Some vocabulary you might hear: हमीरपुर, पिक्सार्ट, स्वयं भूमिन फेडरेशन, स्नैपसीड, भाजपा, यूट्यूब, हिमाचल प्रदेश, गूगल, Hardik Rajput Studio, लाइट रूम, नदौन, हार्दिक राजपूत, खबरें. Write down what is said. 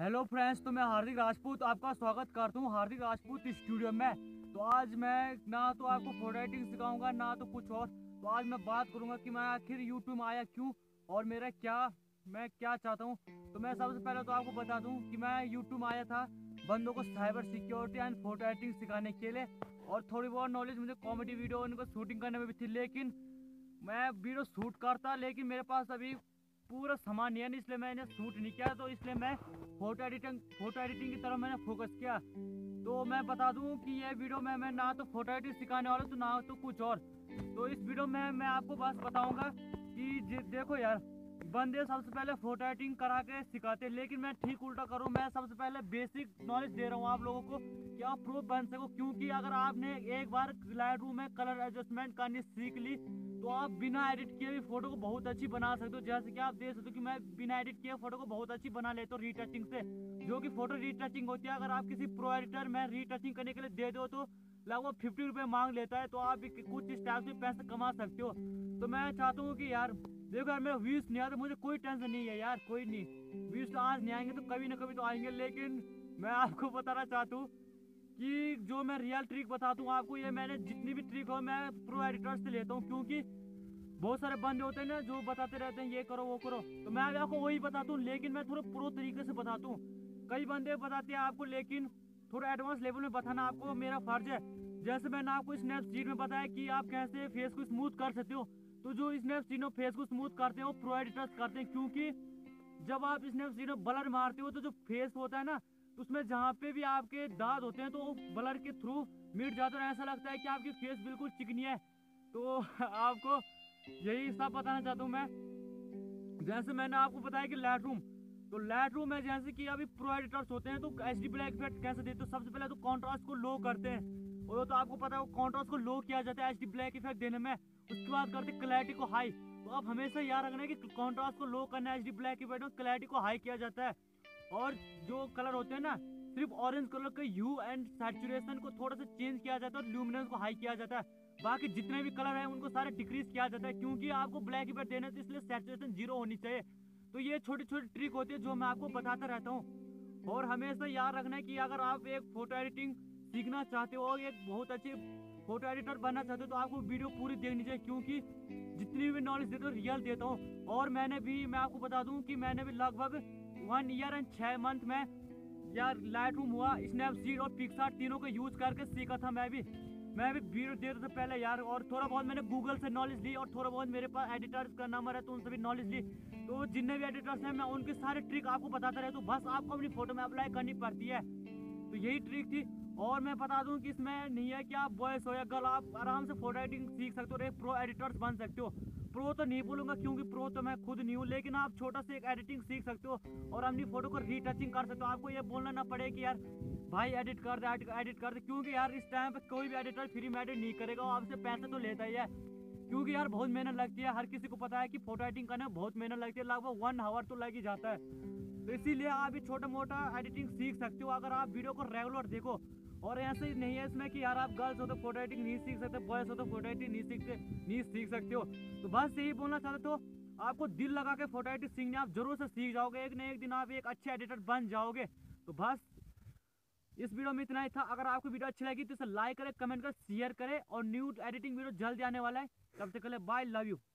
Hello friends, तो मैं हार्दिक राजपूत आपका स्वागत करता हूँ हार्दिक राजपूत स्टूडियो में। तो आज मैं ना तो आपको फोटो एडिटिंग सिखाऊंगा ना तो कुछ और। तो आज मैं बात करूँगा कि मैं आखिर यूट्यूब में आया क्यों और मैं क्या चाहता हूँ। तो मैं सबसे पहले तो आपको बता दूँ कि मैं यूट्यूब में आया था बंदों को cyber security and photo editing सिखाने के लिए, और थोड़ी बहुत नॉलेज मुझे कॉमेडी वीडियो उनको शूटिंग करने में भी थी। लेकिन मैं वीडियो शूट करता लेकिन मेरे पास अभी पूरा सामान नहीं है, इसलिए मैंने शूट नहीं किया। तो इसलिए मैं फोटो एडिटिंग की तरफ मैंने फोकस किया। तो मैं बता दूं कि ये वीडियो में मैं ना तो फोटो एडिटिंग सिखाने वाला तो ना तो कुछ और। तो इस वीडियो में मैं आपको बस बताऊंगा कि देखो यार, बंदे सबसे पहले फोटो एडिटिंग करा के सिखाते, लेकिन मैं ठीक उल्टा करूँ। मैं सबसे पहले बेसिक नॉलेज दे रहा हूँ आप लोगों को कि आप प्रो बन सको, क्योंकि अगर आपने एक बार लाइट रूम में कलर एडजस्टमेंट करनी सीख ली तो आप बिना एडिट किए भी फोटो को बहुत अच्छी बना सकते हो। जैसे कि आप देख सकते हो कि मैं बिना एडिट किए फोटो को बहुत अच्छी बना लेता हूँ रीटचिंग से, जो कि फोटो रीटचिंग होती है। अगर आप किसी प्रो एडिटर में रीटचिंग करने के लिए दे दो तो लगभग 50 रुपये मांग लेता है। तो आप भी कुछ इस टाइप से पैसे कमा सकते हो। तो मैं चाहता हूँ कि यार देखो यार, मैं व्यूज नहीं आता मुझे कोई टेंशन नहीं है यार, कोई नहीं। व्यूज तो आज नहीं आएंगे तो कभी ना कभी तो आएंगे। लेकिन मैं आपको बताना चाहता हूँ कि जो मैं रियल ट्रिक बताता हूँ आपको, ये मैंने जितनी भी ट्रिक हो मैं प्रो एडिटर्स से लेता हूँ, क्योंकि बहुत सारे बंदे होते हैं ना जो बताते रहते हैं ये करो वो करो। तो मैं आपको वही बताता हूँ, लेकिन मैं थोड़ा प्रो तरीके से बताता हूँ। कई बंदे बताते हैं आपको, लेकिन थोड़ा एडवांस लेवल में बताना आपको मेरा फर्ज है। जैसे मैंने आपको स्नैपसीड में बताया कि आप कैसे फेस को स्मूथ कर सकते हो, तो जो स्नैपसीड में फेस को स्मूथ करते हो प्रो एडिटर्स करते हैं, क्योंकि जब आप स्नैपसीड में ब्लर मारते हो तो जो फेस होता है ना उसमें जहाँ पे भी आपके दाग होते हैं तो ब्लर के थ्रू मिट जाते हैं, ऐसा लगता है कि आपकी फेस बिल्कुल चिकनी है। तो आपको यही सब बताना चाहता हूँ मैं। जैसे मैंने आपको बताया कि लाइट रूम, तो लाइट रूम में जैसे कि अभी प्रो एडिटर्स होते हैं तो एचडी ब्लैक इफेक्ट कैसे देते हो। सबसे पहले तो कॉन्ट्रास्ट को लो करते हैं, और तो आपको पता है कॉन्ट्रास्ट को लो किया जाता है एचडी ब्लैक इफेक्ट देने में। उसके बाद करते हैं क्लैरिटी को हाई। तो आप हमेशा याद रखना है कि कॉन्ट्रास्ट को लो करना है एचडी ब्लैक इफेक्ट में, क्लैरिटी को हाई किया जाता है। और जो कलर होते हैं ना, सिर्फ ऑरेंज कलर के ह्यू एंड सैचुरेशन को थोड़ा सा चेंज किया जाता है और ल्यूमिनेंस को हाई किया जाता है। बाकी जितने भी कलर हैं उनको सारे डिक्रीज किया जाता है, क्योंकि आपको ब्लैक इफेक्ट देना है तो इसलिए सैचुरेशन 0 होनी चाहिए। तो ये छोटी छोटी ट्रिक होती है जो मैं आपको बताता रहता हूँ। और हमेशा याद रखना है कि अगर आप एक फोटो एडिटिंग सीखना चाहते हो और एक बहुत अच्छे फोटो एडिटर बनना चाहते हो तो आपको वीडियो पूरी देखनी चाहिए, क्योंकि जितनी भी नॉलेज देता हूँ रियल देता हूँ। और मैं आपको बता दूँ कि मैंने भी लगभग 1 ईयर एंड 6 मंथ में यार लाइट रूम हुआ स्नैपसीड और पिक्सार्ट तीनों को यूज़ करके सीखा था। मैं भी वीडियो देता था पहले यार, और थोड़ा बहुत मैंने गूगल से नॉलेज ली, और थोड़ा बहुत मेरे पास एडिटर्स का नंबर है तो उनसे भी नॉलेज ली। तो जितने भी एडिटर्स हैं मैं उनके सारे ट्रिक आपको बताता रहता हूँ, बस आपको अपनी फोटो में अप्लाई करनी पड़ती है। तो यही ट्रिक थी। और मैं बता दूँ कि इसमें नहीं है कि आप बॉयस हो या गर्ल, आप आराम से फोटो एडिटिंग सीख सकते हो और एक प्रो एडिटर्स बन सकते हो। प्रो तो नहीं बोलूँगा क्योंकि प्रो तो मैं खुद नहीं हूँ, लेकिन आप छोटा से एक एडिटिंग सीख सकते हो और अपनी फोटो को रीटचिंग कर सकते हो। आपको ये बोलना ना पड़े कि यार भाई एडिट कर दे, क्योंकि यार इस टाइम पर कोई भी एडिटर फ्री में एडिट नहीं करेगा, वो आपसे पैसे तो लेता ही है। क्योंकि यार बहुत मेहनत लगती है, हर किसी को पता है कि फोटो एडिटिंग करने में बहुत मेहनत लगती है, लगभग 1 आवर तो लग ही जाता है। तो इसीलिए आप भी छोटा मोटा एडिटिंग सीख सकते हो अगर आप वीडियो को रेगुलर देखो। और ऐसे ही नहीं है इसमें कि यार आप गर्ल्स हो तो फोटो एडिटिंग नहीं सीख सकते, बॉयज़ हो तो फोटो एडिटिंग नहीं सीख सकते हो। तो बस यही बोलना चाहते हो, आपको दिल लगा के फोटो एडिटिंग सीखने आप जरूर से सीख जाओगे, एक ना एक दिन आप एक अच्छे एडिटर बन जाओगे। तो बस इस वीडियो में इतना ही था। अगर आपको वीडियो अच्छी लगी तो इसे लाइक करें, कमेंट करें, शेयर करें, और न्यू एडिटिंग वीडियो जल्दी आने वाला है। तब तक के लिए बाय, लव यू।